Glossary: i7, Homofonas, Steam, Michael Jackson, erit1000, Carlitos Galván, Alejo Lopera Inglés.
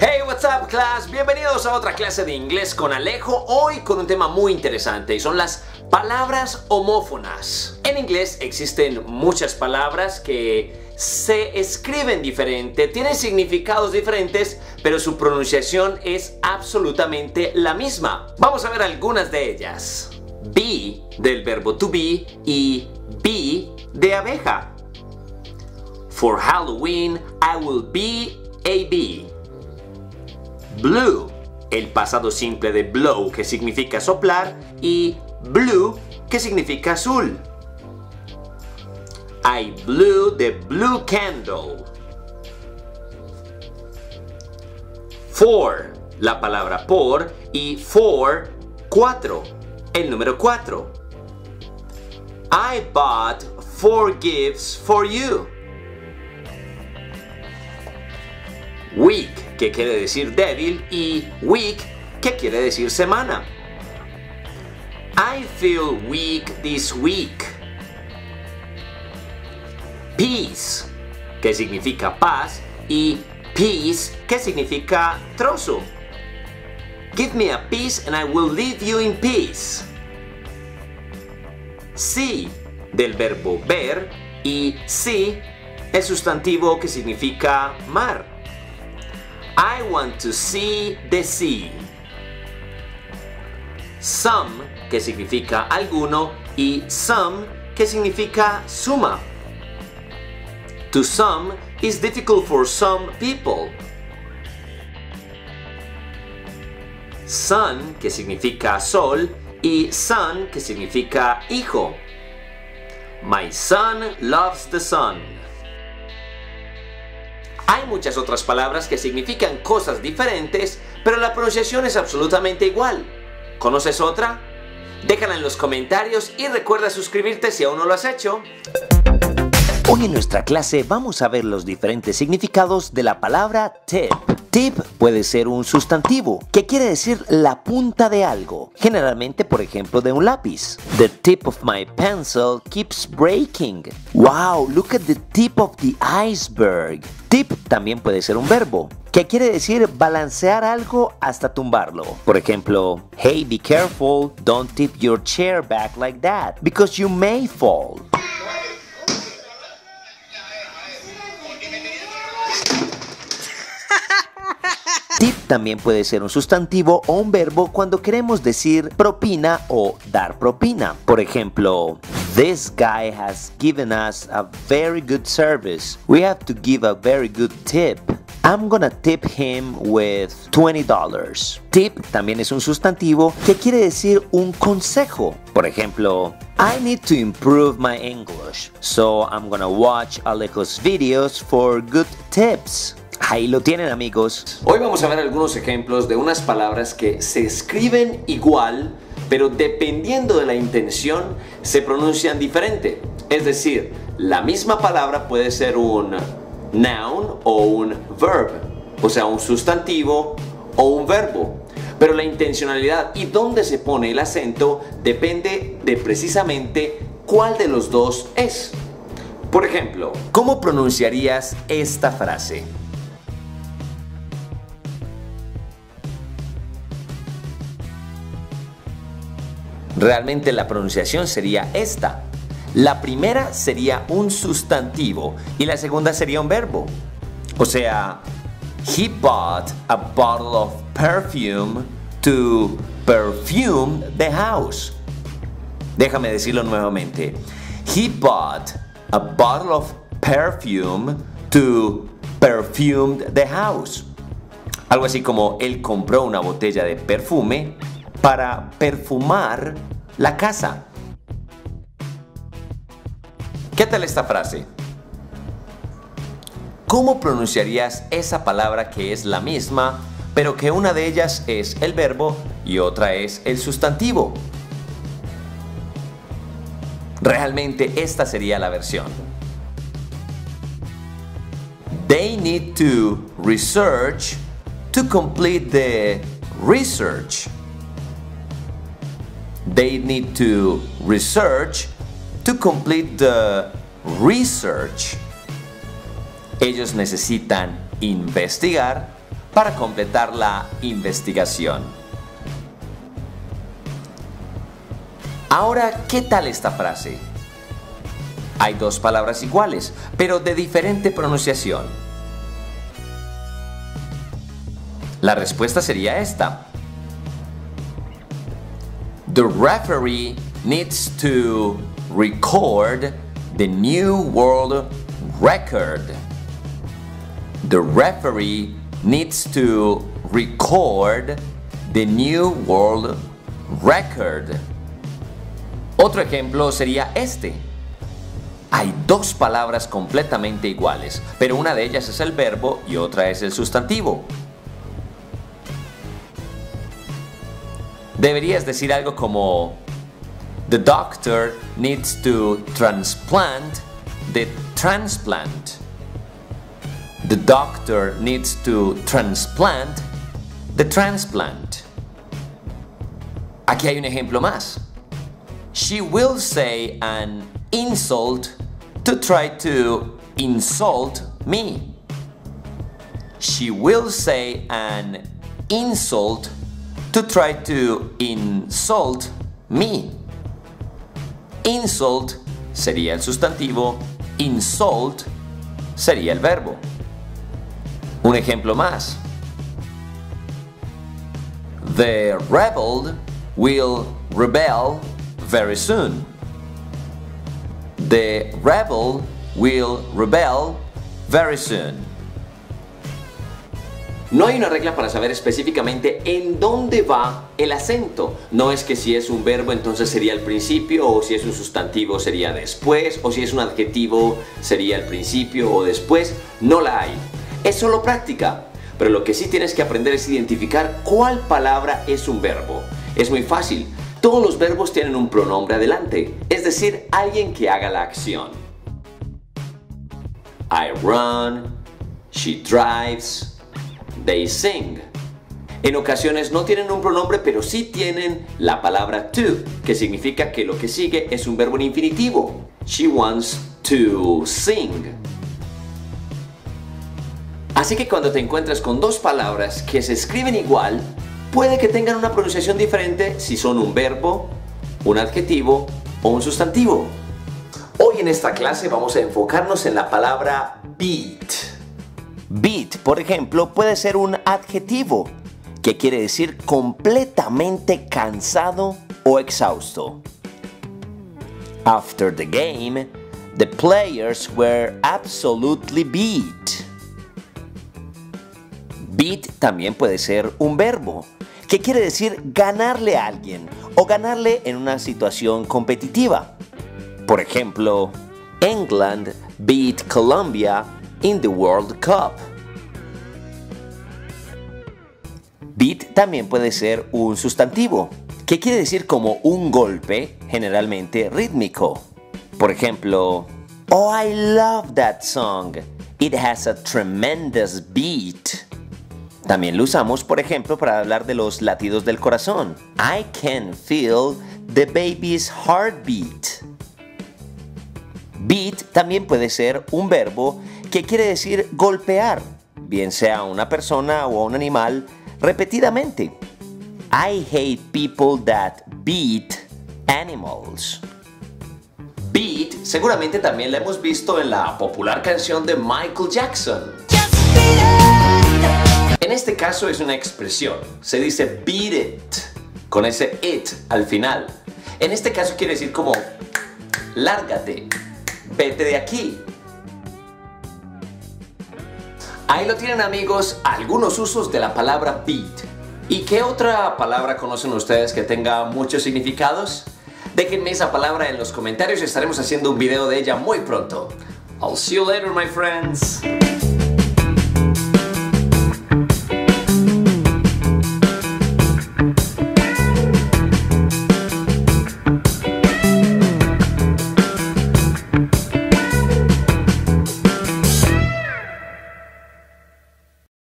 Hey, what's up, class? Bienvenidos a otra clase de inglés con Alejo. Hoy con un tema muy interesante y son las palabras homófonas. En inglés existen muchas palabras que se escriben diferente, tienen significados diferentes, pero su pronunciación es absolutamente la misma. Vamos a ver algunas de ellas. Bee, del verbo to be, y bee de abeja. For Halloween, I will be a bee. Blew, el pasado simple de blow, que significa soplar, y blue, que significa azul. I blew the blue candle. For, la palabra por, y for, 4, el número 4. I bought 4 gifts for you. Week, que quiere decir débil, y week, que quiere decir semana. I feel weak this week. Piece, que significa paz, y piece, que significa trozo. Give me a piece and I will leave you in peace. See, del verbo ver, y see, el sustantivo que significa mar. I want to see the sea. Some, que significa alguno, y sum, que significa suma. To sum is difficult for some people. Son, que significa sol, y son, que significa hijo. My son loves the sun. Hay muchas otras palabras que significan cosas diferentes, pero la pronunciación es absolutamente igual. ¿Conoces otra? Déjala en los comentarios y recuerda suscribirte si aún no lo has hecho. Hoy en nuestra clase vamos a ver los diferentes significados de la palabra tip. Tip puede ser un sustantivo que quiere decir la punta de algo, generalmente por ejemplo de un lápiz. The tip of my pencil keeps breaking. Wow, look at the tip of the iceberg. Tip también puede ser un verbo que quiere decir balancear algo hasta tumbarlo. Por ejemplo, hey, be careful, don't tip your chair back like that, because you may fall. Tip también puede ser un sustantivo o un verbo cuando queremos decir propina o dar propina. Por ejemplo, this guy has given us a very good service. We have to give a very good tip. I'm gonna tip him with $20. Tip también es un sustantivo que quiere decir un consejo. Por ejemplo, I need to improve my English, so I'm gonna watch Alejo's videos for good tips. Ahí lo tienen, amigos. Hoy vamos a ver algunos ejemplos de unas palabras que se escriben igual, pero dependiendo de la intención se pronuncian diferente. Es decir, la misma palabra puede ser un noun o un verb, o sea, un sustantivo o un verbo. Pero la intencionalidad y dónde se pone el acento depende de precisamente cuál de los dos es. Por ejemplo, ¿cómo pronunciarías esta frase? Realmente la pronunciación sería esta. La primera sería un sustantivo y la segunda sería un verbo. O sea, he bought a bottle of perfume to perfume the house. Déjame decirlo nuevamente. He bought a bottle of perfume to perfume the house. Algo así como él compró una botella de perfume para perfumar la casa. ¿Qué tal esta frase? ¿Cómo pronunciarías esa palabra que es la misma, pero que una de ellas es el verbo y otra es el sustantivo? Realmente esta sería la versión. They need to research to complete the research. They need to research to complete the research. Ellos necesitan investigar para completar la investigación. Ahora, ¿qué tal esta frase? Hay dos palabras iguales, pero de diferente pronunciación. La respuesta sería esta. The referee needs to record the new world record. The referee needs to record the new world record. Otro ejemplo sería este. Hay dos palabras completamente iguales, pero una de ellas es el verbo y otra es el sustantivo. Deberías decir algo como The doctor needs to transplant the transplant. The doctor needs to transplant the transplant. Aquí hay un ejemplo más. She will say an insult to try to insult me. She will say an insult to try to insult me. Insult sería el sustantivo, insult sería el verbo. Un ejemplo más. The rebel will rebel very soon. The rebel will rebel very soon. No hay una regla para saber específicamente en dónde va el acento. No es que si es un verbo entonces sería al principio, o si es un sustantivo sería después, o si es un adjetivo sería al principio o después. No la hay. Es solo práctica, pero lo que sí tienes que aprender es identificar cuál palabra es un verbo. Es muy fácil, todos los verbos tienen un pronombre adelante, es decir, alguien que haga la acción. I run, she drives, they sing. En ocasiones no tienen un pronombre, pero sí tienen la palabra to, que significa que lo que sigue es un verbo en infinitivo. She wants to sing. Así que cuando te encuentras con dos palabras que se escriben igual, puede que tengan una pronunciación diferente si son un verbo, un adjetivo o un sustantivo. Hoy en esta clase vamos a enfocarnos en la palabra beat. Beat, por ejemplo, puede ser un adjetivo, que quiere decir completamente cansado o exhausto. After the game, the players were absolutely beat. Beat también puede ser un verbo, que quiere decir ganarle a alguien o ganarle en una situación competitiva. Por ejemplo, England beat Colombia in the World Cup. Beat también puede ser un sustantivo, que quiere decir como un golpe, generalmente rítmico. Por ejemplo, Oh, I love that song. It has a tremendous beat. También lo usamos, por ejemplo, para hablar de los latidos del corazón. I can feel the baby's heartbeat. Beat también puede ser un verbo que quiere decir golpear, bien sea a una persona o a un animal, repetidamente. I hate people that beat animals. Beat seguramente también la hemos visto en la popular canción de Michael Jackson. En este caso es una expresión, se dice beat it, con ese it al final. En este caso quiere decir como, lárgate, vete de aquí. Ahí lo tienen, amigos, algunos usos de la palabra beat. ¿Y qué otra palabra conocen ustedes que tenga muchos significados? Déjenme esa palabra en los comentarios y estaremos haciendo un video de ella muy pronto. I'll see you later, my friends.